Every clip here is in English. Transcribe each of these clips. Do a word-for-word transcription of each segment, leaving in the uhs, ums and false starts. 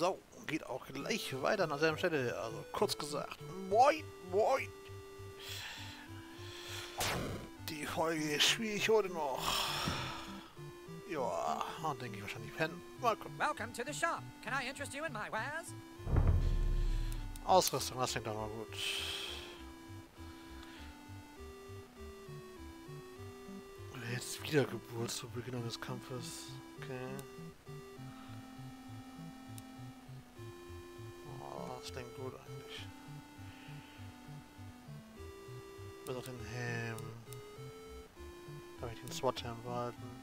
So, geht auch gleich weiter an derselben Stelle. Also kurz gesagt, moin, moin. Die Folge ist schwierig heute noch. Ja, dann denke ich wahrscheinlich pennen. Welcome. Welcome to the shop. Can I interest you in my wares? Ausrüstung, das klingt doch mal gut. Jetzt Wiedergeburt zu Beginn des Kampfes. Okay. Oh, das klingt gut eigentlich. Bis auf den Helm. Darf ich den SWAT-Helm behalten?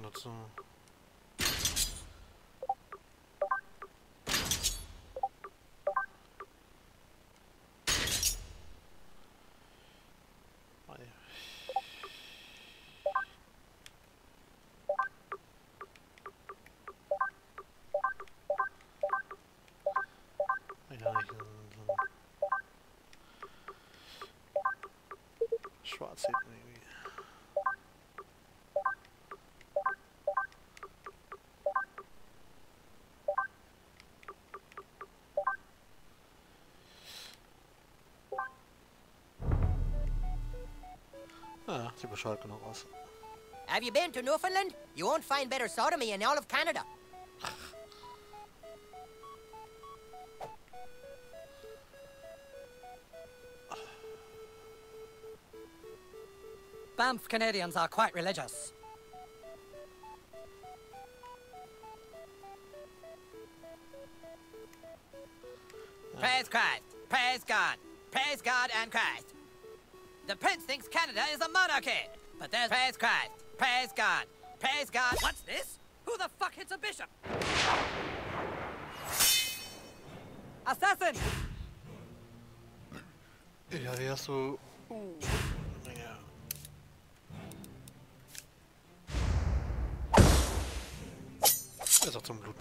Dazu. Schwarz sieht man irgendwie. Have you been to Newfoundland? You won't find better sodomy in all of Canada. Banff Canadians are quite religious. Yeah. Praise Christ! Praise God! Praise God and Christ! The prince thinks Canada is a monarchy, but there's praise Christ, praise God, praise God. What's this? Who the fuck hits a bishop? Assassin! Ja, der ist so. Ja. Ist auch zum Blut.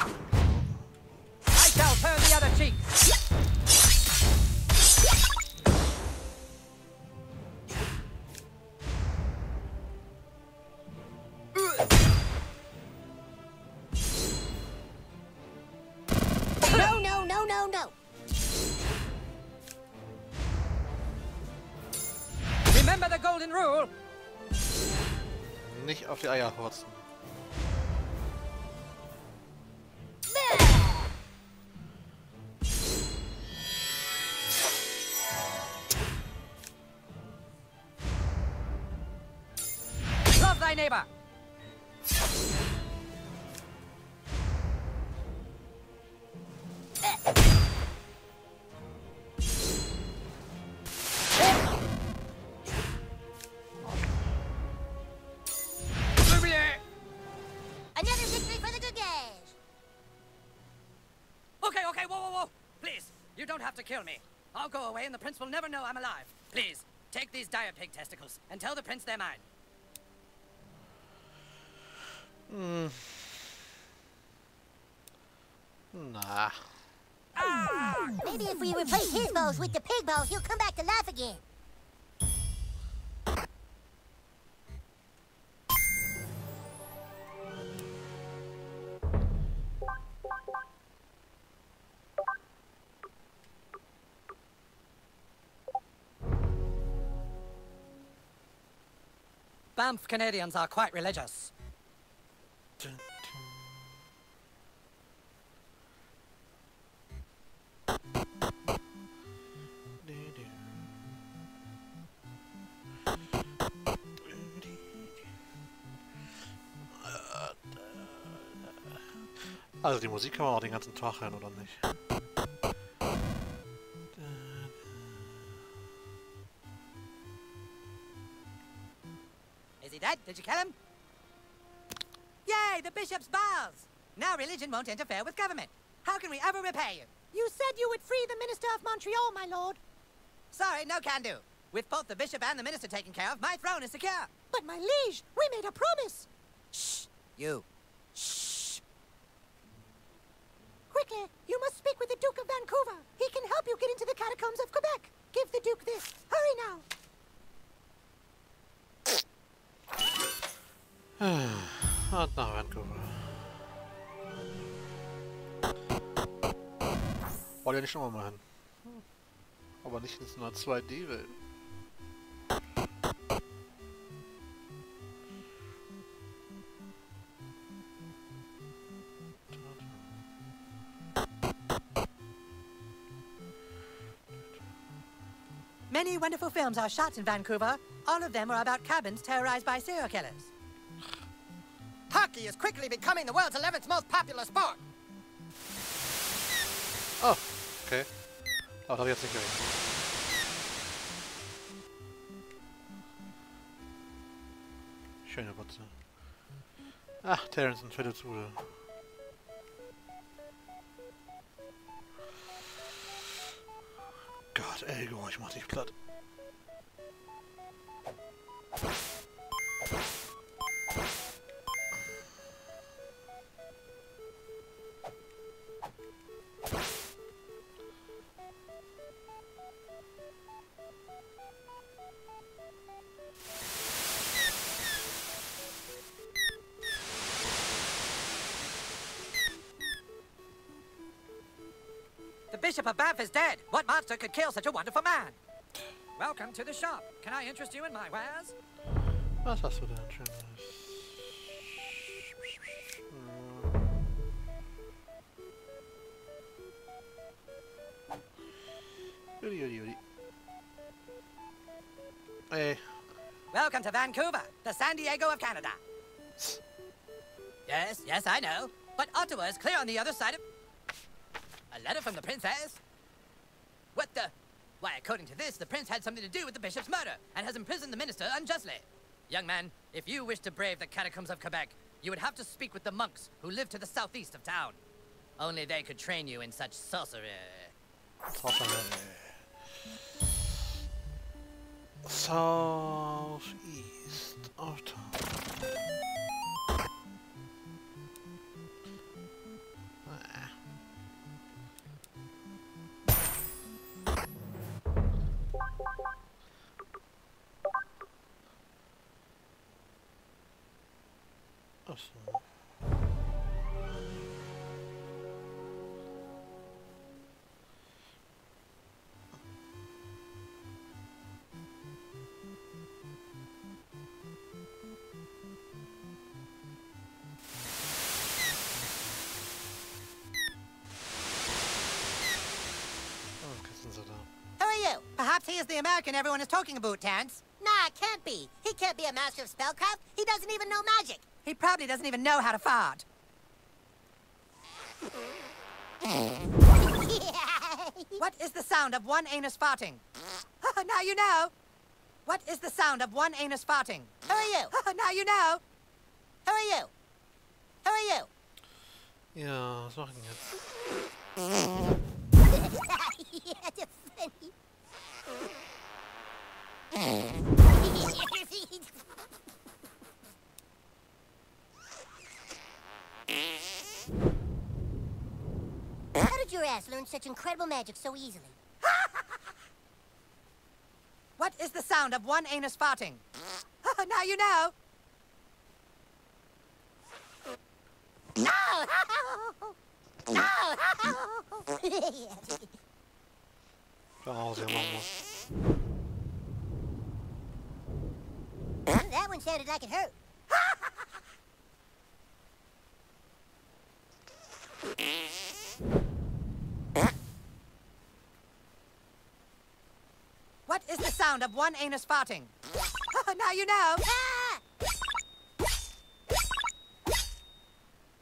I shall turn the other cheek. Nicht auf die Eier horzen. Love thy neighbor. Kill me. I'll go away and the prince will never know I'm alive. Please, take these dire pig testicles and tell the prince they're mine. Hmm. Nah. Ah. Maybe if we replace his bows with the pig bows, he'll come back to life again. Banff Canadians are quite religious. Dun, dun. Du, du. Du, du, du. Also die Musik kann man auch den ganzen Tag hören, oder nicht? Did you kill him? Yay, the bishop's bowels! Now religion won't interfere with government. How can we ever repay you? You said you would free the minister of Montreal, my lord. Sorry, no can do. With both the bishop and the minister taken care of, my throne is secure. But my liege, we made a promise. Shh, you. Shh. Quickly, you must speak with the Duke of Vancouver. He can help you get into the catacombs of Quebec. Give the Duke this. Hurry now. Not now, Vancouver. Wollte ich schon mal machen. Aber nicht in so einer zwei D-Welt. Many wonderful films are shot in Vancouver. All of them are about cabins terrorized by serial killers. Hockey is quickly becoming the world's eleventh most popular sport. Oh, okay. Oh, das habe ich jetzt nicht gehört. Schöne Botze. Ach, Terrence und fette Zude. Gott, ey, ich mach dich platt. Bishop of Banff is dead. What monster could kill such a wonderful man? Welcome to the shop. Can I interest you in my wares? Was hast du denn Schönes? Uri, uri, uri. Hey. Welcome to Vancouver, the San Diego of Canada. Yes, yes, I know. But Ottawa is clear on the other side of... A letter from the princess? What the? Why, according to this, the prince had something to do with the bishop's murder and has imprisoned the minister unjustly. Young man, if you wish to brave the catacombs of Quebec, you would have to speak with the monks who live to the southeast of town. Only they could train you in such sorcery. Sorcery. Southeast of town. Perhaps he is the American everyone is talking about, Terrence. Nah, can't be. He can't be a master of spellcraft. He doesn't even know magic. He probably doesn't even know how to fart. What is the sound of one anus farting? Now you know. What is the sound of one anus farting? Who are you? Now you know. Who are you? Who are you? Ja, was machen jetzt? How did your ass learn such incredible magic so easily? What is the sound of one anus farting? Now you know. No! No! Oh, that one sounded like it hurt. What is the sound of one anus farting? Now you know.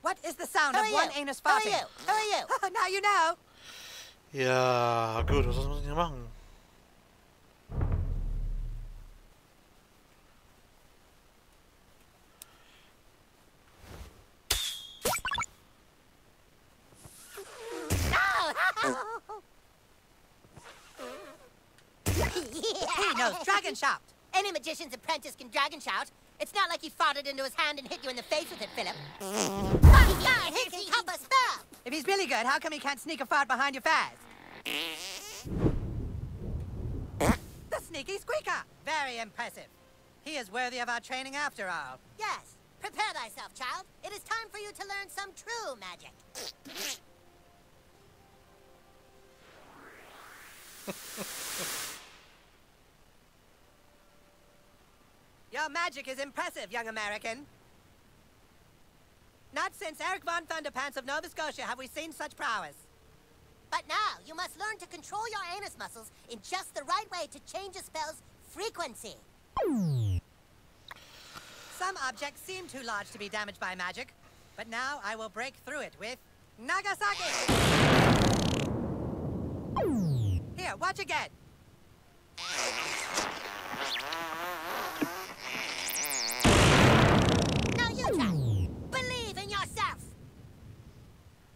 What is the sound of one anus farting? How are you? How are you? Now you know. Ja, gut, was muss ich denn machen? Heroes dragon shout. Any magician's apprentice can dragon shout. It's not like he fought it into his hand and hit you in the face with it, Philip. If he's really good, how come he can't sneak a fart behind your faz? The sneaky squeaker. Very impressive. He is worthy of our training after all. Yes. Prepare thyself, child. It is time for you to learn some true magic. Your magic is impressive, young American. Not since Eric von Thunderpants of Nova Scotia have we seen such prowess. But now, you must learn to control your anus muscles in just the right way to change a spell's frequency. Some objects seem too large to be damaged by magic, but now I will break through it with Nagasaki! Here, watch again! Now you try! Believe in yourself!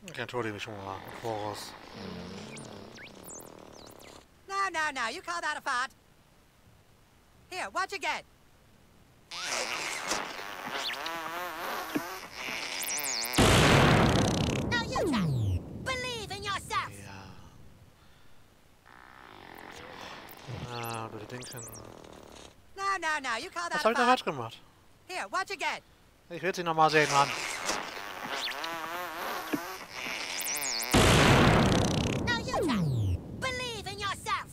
No, no, no, you call that a fart! Here, watch again! Now you try. Believe in yourself. Yeah. Würde denken. No, no, no. You call that. Was hat er falsch gemacht? Here, watch again. Ich will sie nochmal sehen, Mann. Now you try. Believe in yourself.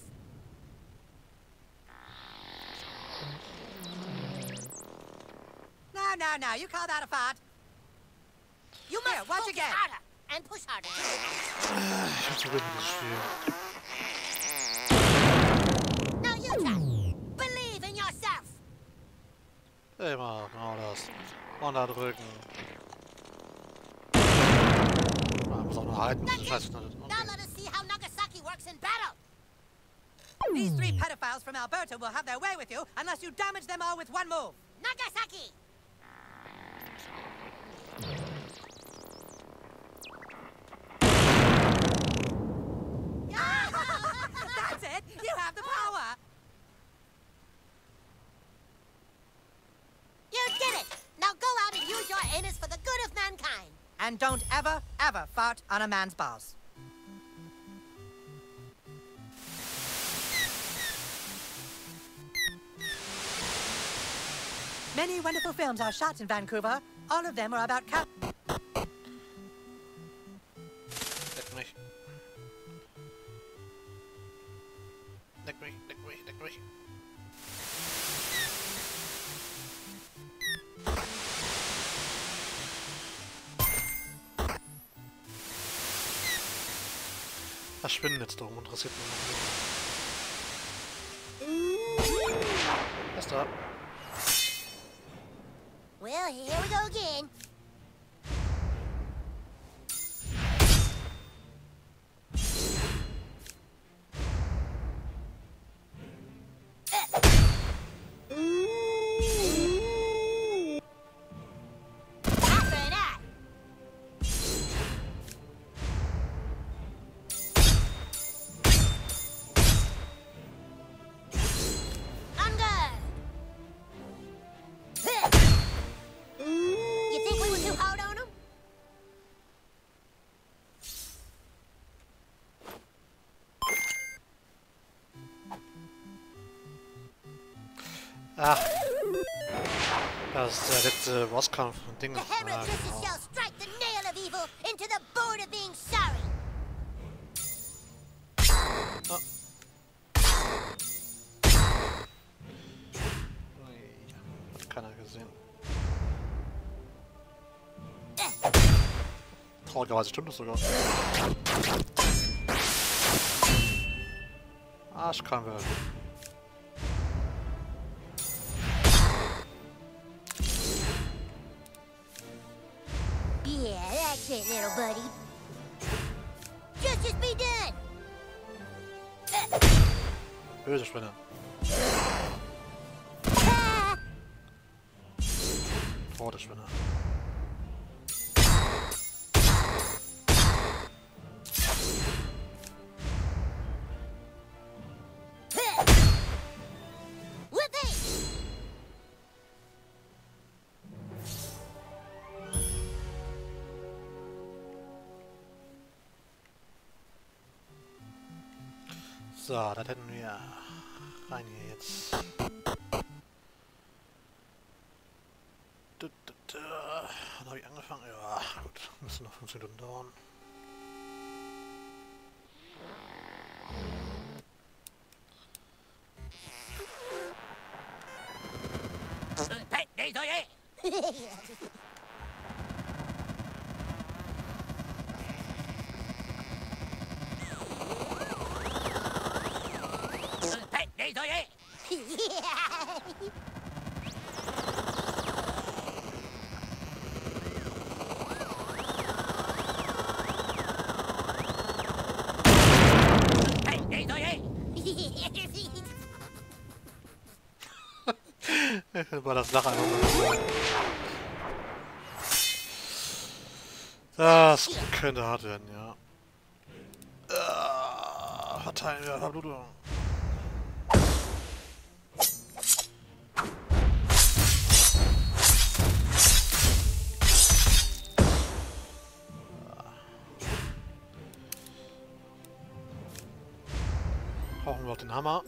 No, no, no. You call that a fart? You must watch again. Harder and push harder. Now you try. Believe in yourself. Immer genau das. Und da drücken. Man muss auch noch halten. Scheiße. Now let us see how Nagasaki works in battle. These three pedophiles from Alberta will have their way with you unless you damage them all with one move. Nagasaki. That's it! You have the power! You did it! Now go out and use your anus for the good of mankind! And don't ever, ever fart on a man's balls. Many wonderful films are shot in Vancouver. All of them are about cow. Leck mich. Leck mich, leck mich, leck mich. Was spinnen jetzt darum? Interessiert mich noch nicht. Was da? Well, here we go again. Ach, das ist der letzte Bosskampf und Ding. Ah, genau. Ah. Hat keiner gesehen. Traurigerweise stimmt das sogar. Arschkrampe. It, little buddy. Justice be done. Uh. Böse Spinne. Ah. Rote Spinne. Ah. So, das hätten wir rein hier jetzt. Dann habe ich angefangen. Ja, gut, müssen noch fünf Minuten dauern. War das Lachen. Das könnte hart werden, ja. Ah, verteilen wir Verblutung. Brauchen wir auch den Hammer.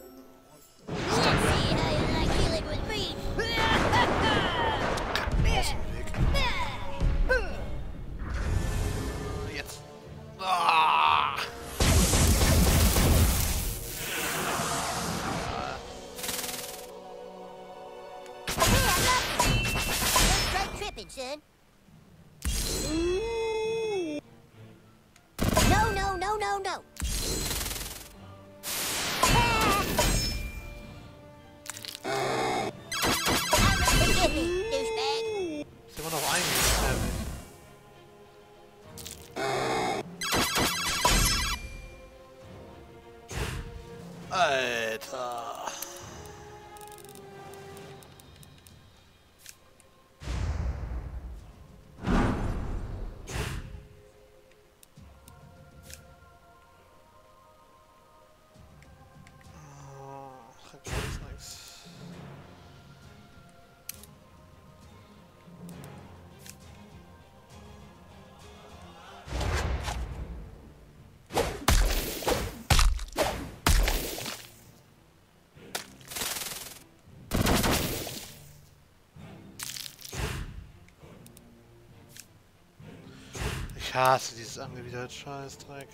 Ich hasse dieses angewiderte Scheißdreck.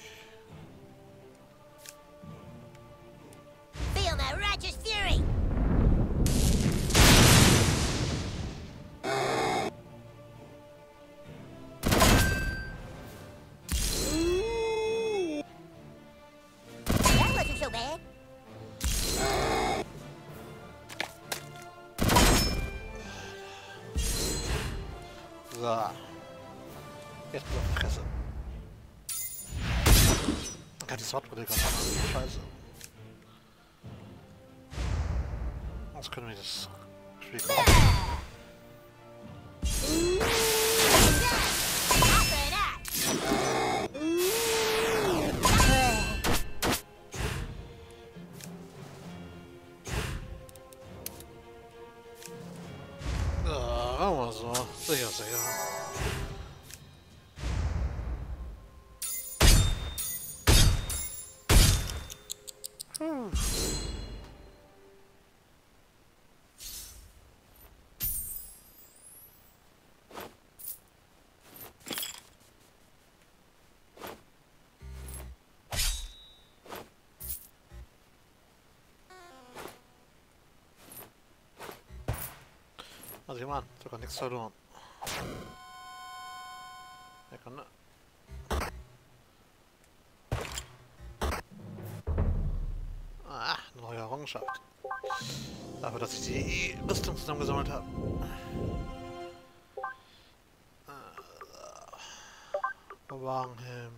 Feel my righteous fury. That wasn't so bad. So. Jetzt bloß auf die Fresse. Man kann die Swordbrille gerade machen. Scheiße. Sonst können wir das Spiel kaufen. Ah, machen wir so. Sicher, sicher. Also jemand, sogar nichts verloren. Der kann, ne? Ah, eine neue Errungenschaft. Dafür, dass ich die Rüstung zusammengesammelt habe. Wagenhelm.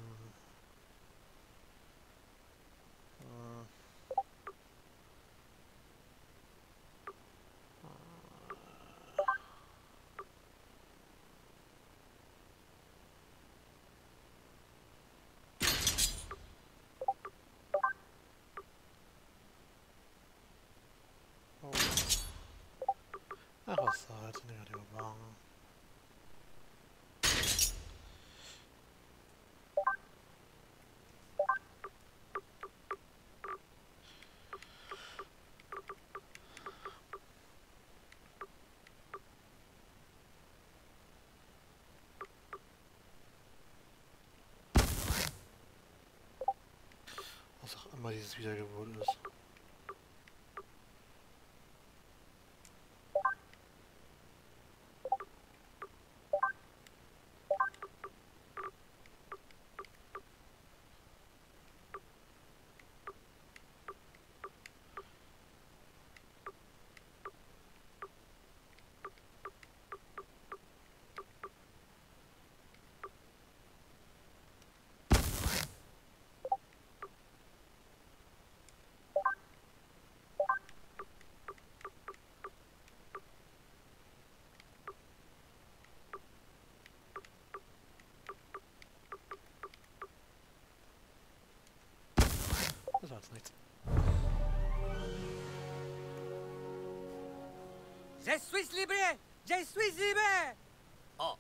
Ach, was da halt, ne, die Überwagen. mal dieses Wiedergeburt ist. Nichts. Je suis libre! Je suis libre! Oh.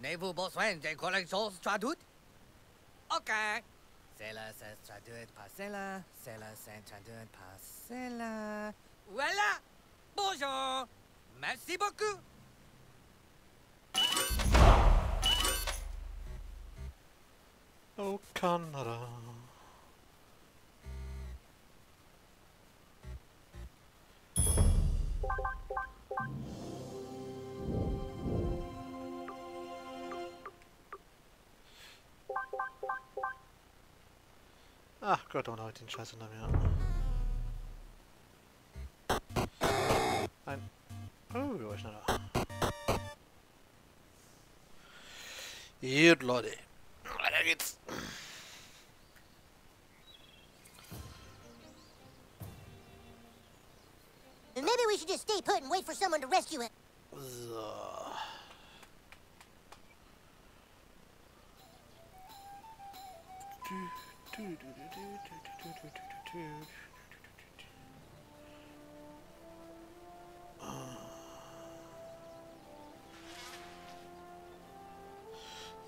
N'avez-vous besoin de quelque chose traduit? Ok. Cela s'est traduit par cela. Cela s'est traduit par cela. Voilà! Bonjour! Merci beaucoup! Oh, Canada. Ach Gott, oh nein, den Scheiß hinter mir. Ein... Oh, wir waren schneller. Gut, Leute. Weiter geht's. Maybe we should just stay put and wait for someone to rescue it. So.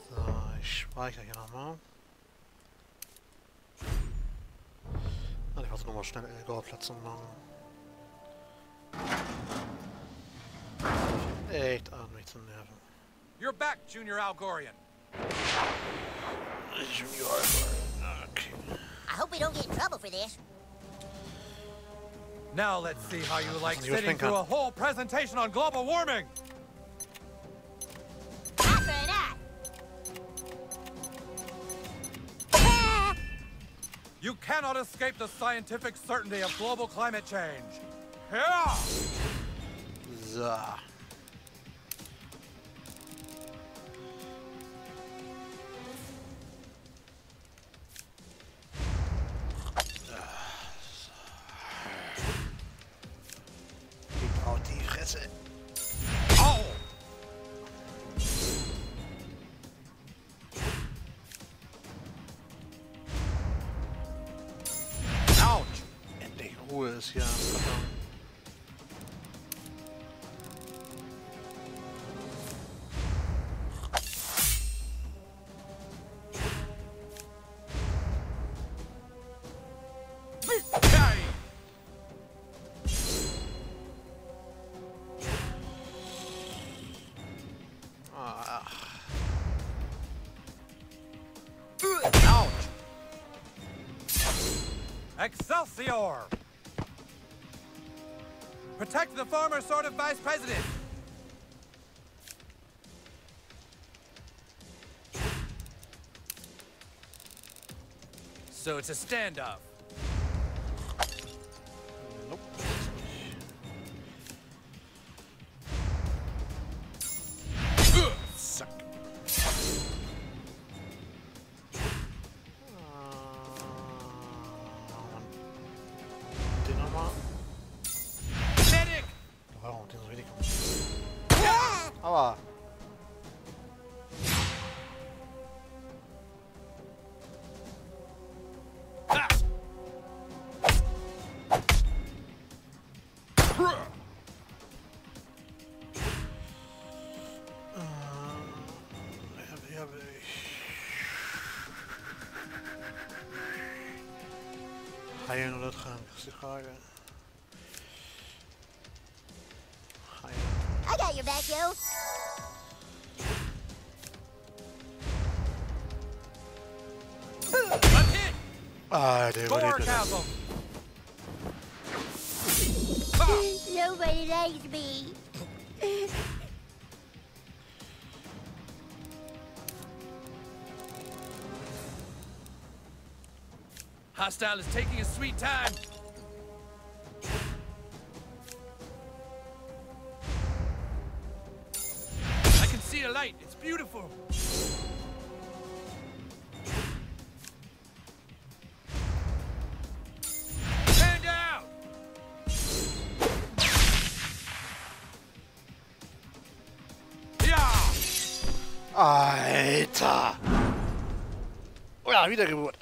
So, ich speichere hier nochmal. Na, ich muss nochmal schnell Elgor-Platzung machen. Echt an mich zu nerven. You're back, Junior Algorian. Junior Algorian, okay. I hope we don't get in trouble for this. Now let's see how you like sitting through a whole presentation on global warming. You cannot escape the scientific certainty of global climate change. Yeah. So. Excelsior! Protect the former sort of vice president! So it's a standoff. Nope. Ugh, suck. Heilen oder Trank, ist die Frage. Heilen. I got your back, yo. Ah, dude, what are you doing? Nobody likes me. Hostile is taking his sweet time. I can see a light. It's beautiful. Alter! Ja, Wiedergeburt.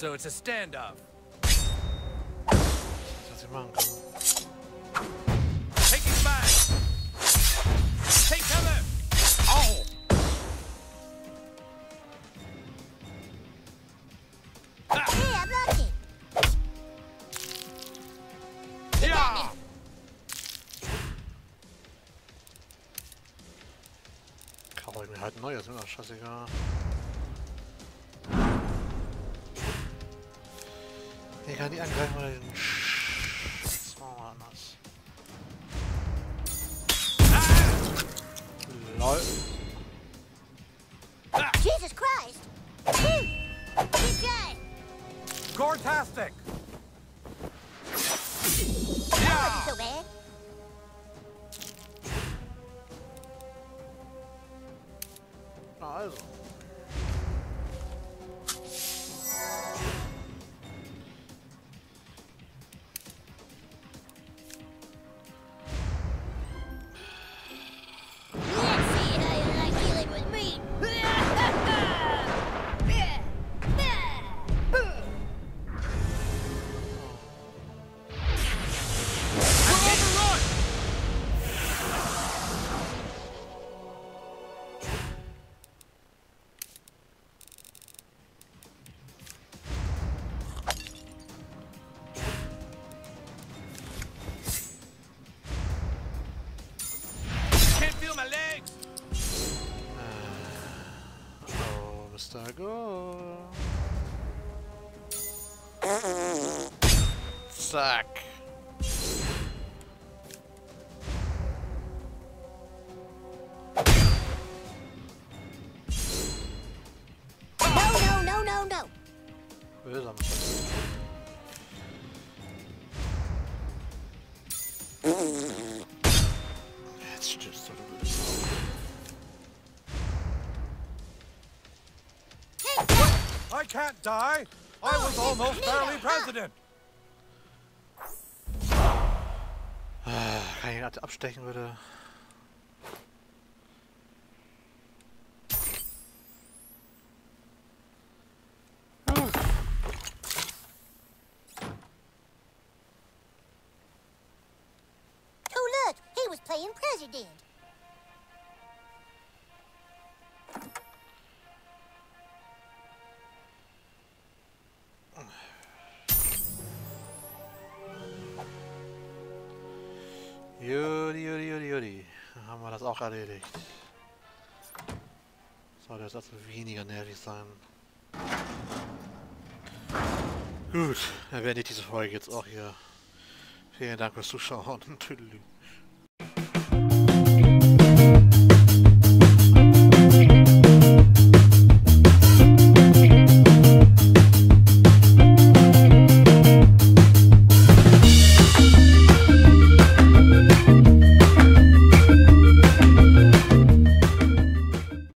So it's a standoff. Take his back. Take cover. Oh. Ah. Hey, I'm lucky. Yeah. Kann doch irgendwie halt neu, das ist mir doch scheißegal. Ich kann die angreifen oder den Sch... Das machen wir anders. Ah! LOL. Ah! Jesus Christ! Good guy! Gortastic! Yeah! So bad. Na also. Go. Suck. No, no, no, no, no. Where is I'm That's just sort of bizarre. I can't die! I was almost barely president! Kann ich ihn abstechen, bitte? Oh, look! He was playing president! Juri, Juri, Juri, Juri. Dann haben wir das auch erledigt. Sollte jetzt also weniger nervig sein. Gut, dann werde ich diese Folge jetzt auch hier. Vielen Dank fürs Zuschauen. Tüdelü.